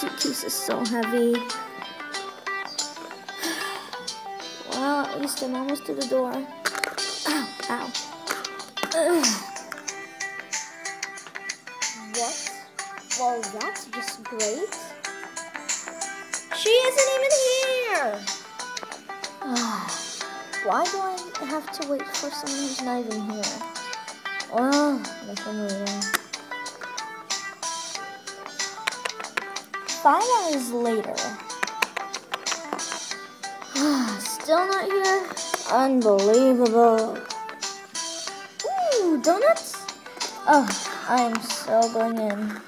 suitcase is so heavy. Well, at least I'm almost to the door. Ow, ow. Ugh. What? Well, that's just great. She isn't even here! Why do I have to wait for someone who's not even here? Well, nothing really. 5 hours later. Still not here? Unbelievable. Ooh, donuts? Oh, I am so going in.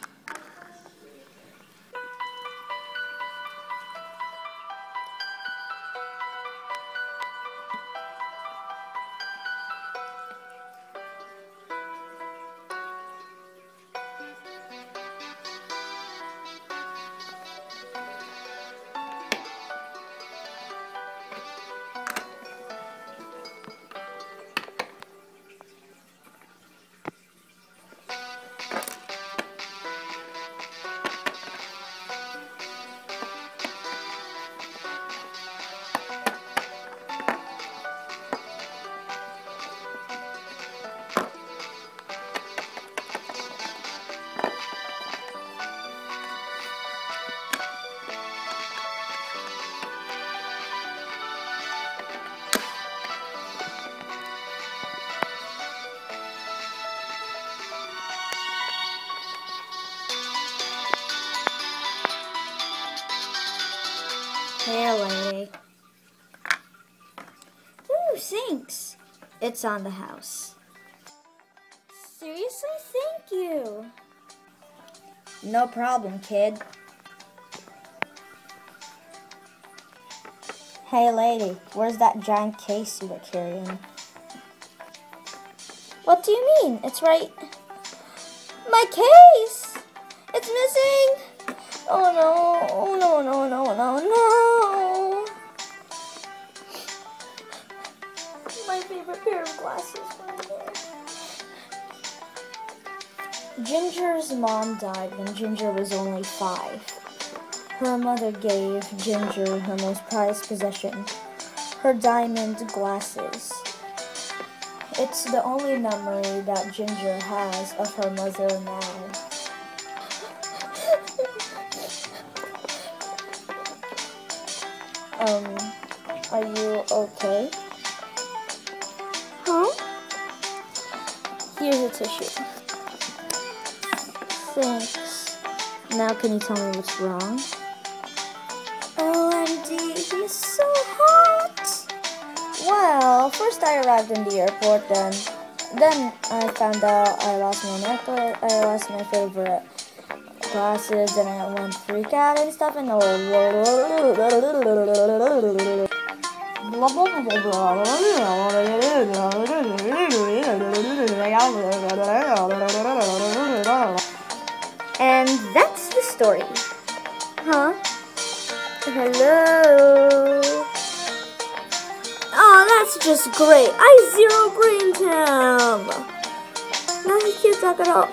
Really? Ooh, thanks. It's on the house. Seriously, thank you. No problem, kid. Hey, lady, where's that giant case you were carrying? What do you mean? It's right... My case! It's missing! Oh no, oh no, no, no, no, no. My favorite pair of glasses right there. Ginger's mom died when Ginger was only 5. Her mother gave Ginger her most prized possession, her diamond glasses. It's the only memory that Ginger has of her mother now. Are you okay? Huh? Here's a tissue. Thanks. Now can you tell me what's wrong? OMG, he's so hot! Well, first I arrived in the airport, then I found out I lost my necklace, I lost my favorite glasses, and I went freak out and stuff, and and that's the story. Huh? Hello. Oh, that's just great. I zero brained him. Now he can't talk at all.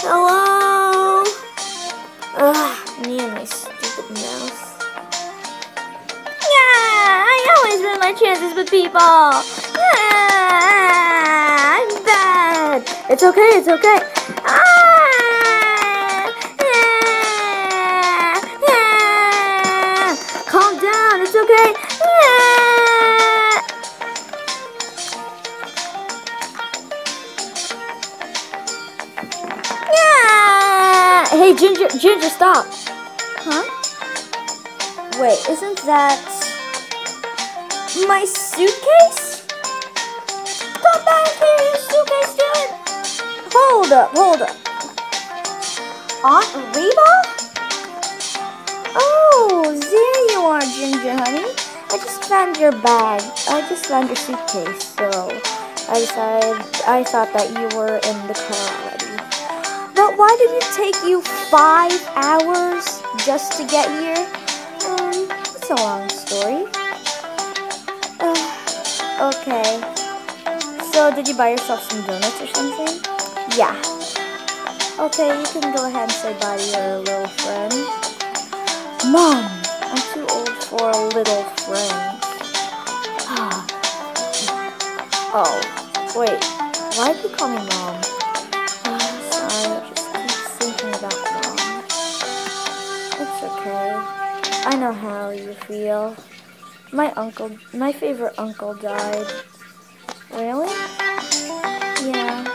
Hello. Ugh, me and my stupid mouse. Yeah, I always ruin my chances with people. Yeah, I'm bad. It's okay, it's okay. Calm down, it's okay. Hey, Ginger, stop! Huh? Wait, isn't that... my suitcase? Come back here, you suitcase dude! Hold up. Aunt Reba? Oh, there you are, Ginger, honey. I just found your bag. I just found your suitcase, so... I thought that you were in the car already. But why did it take you 5 hours just to get here? It's a long story. Okay. So, did you buy yourself some donuts or something? Yeah. Okay, you can go ahead and say bye to your little friend. Mom, I'm too old for a little friend. Oh, wait, why do you call me Mom? I'm sorry, I just keep thinking about Mom. It's okay. I know how you feel. My favorite uncle died. Really? Yeah.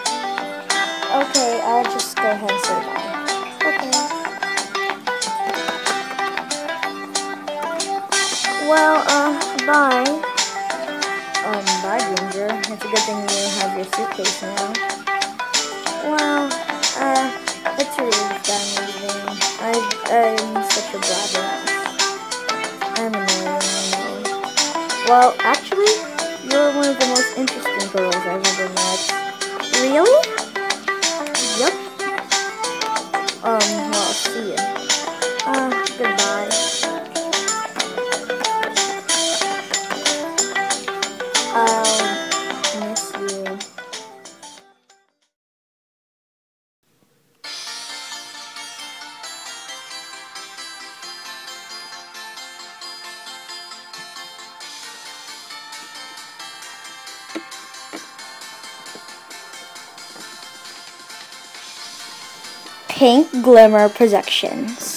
Okay, I'll just go ahead and say bye. Okay. Well, bye. Bye, Ginger. It's a good thing you have your suitcase now. Well, it's really done leaving. I'm such a blabbermouth. I'm annoying, I know. Well, actually, you're one of the most interesting girls I've ever met. Really? Yep. Well, see ya. Goodbye. I'll miss you. Pink Glimmer Productions.